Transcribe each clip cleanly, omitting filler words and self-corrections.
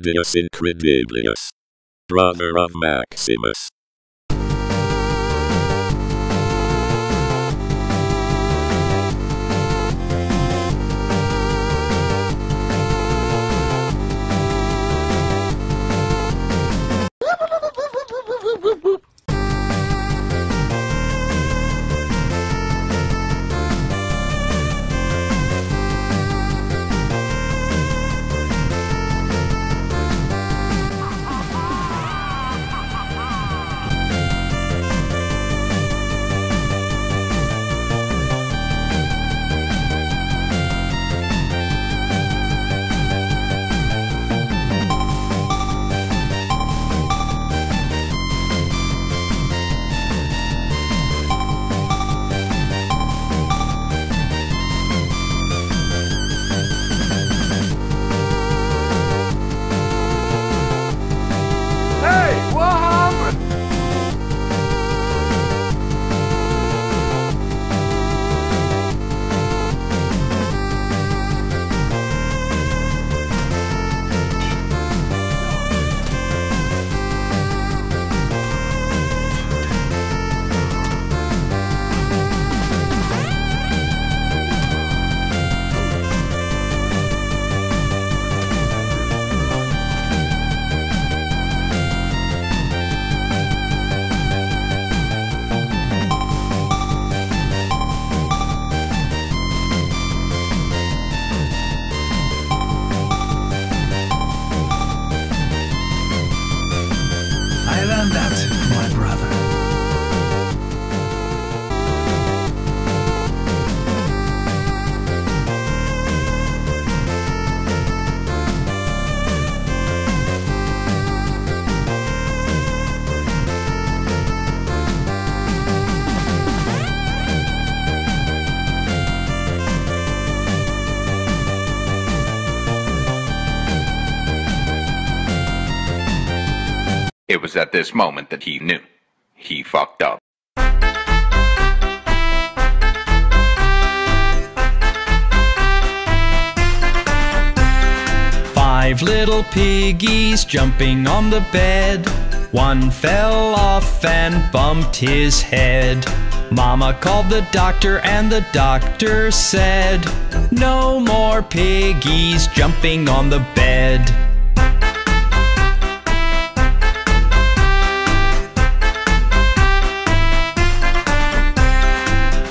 Gladius Incredibilius, brother of Maximus. It was at this moment that he knew. He fucked up. Five little piggies jumping on the bed. One fell off and bumped his head. Mama called the doctor and the doctor said, "No more piggies jumping on the bed."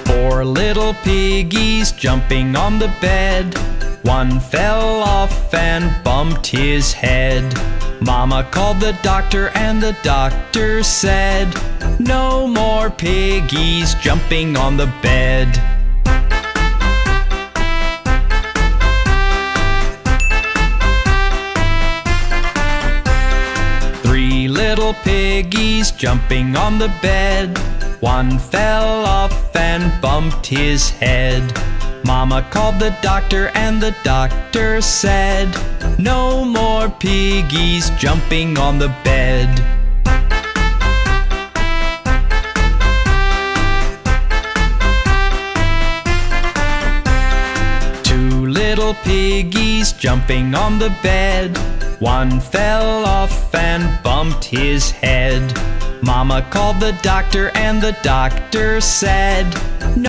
Four little piggies jumping on the bed. One fell off and bumped his head. Mama called the doctor and the doctor said, "No more piggies jumping on the bed." Three little piggies jumping on the bed. One fell off and bumped his head. Mama called the doctor and the doctor said, "No more piggies jumping on the bed." Two little piggies jumping on the bed. One fell off and bumped his head. Mama called the doctor and the doctor said, "No."